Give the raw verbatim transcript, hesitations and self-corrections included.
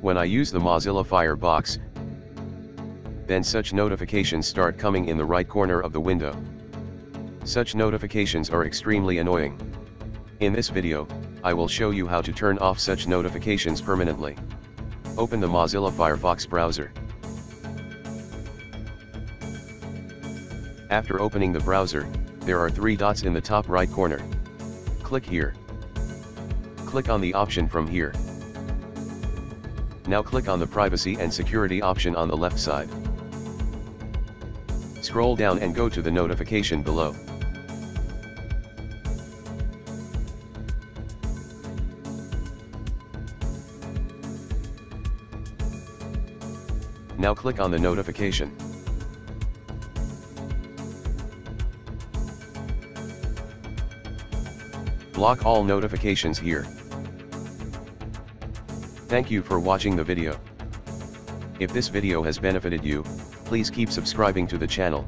when I use the Mozilla Firefox, then such notifications start coming in the right corner of the window. Such notifications are extremely annoying. In this video, I will show you how to turn off such notifications permanently. Open the Mozilla Firefox browser. After opening the browser, there are three dots in the top right corner. Click here. Click on the option from here. Now click on the Privacy and Security option on the left side. Scroll down and go to the notification below. Now click on the notification. Block all notifications here. Thank you for watching the video. If this video has benefited you, please keep subscribing to the channel.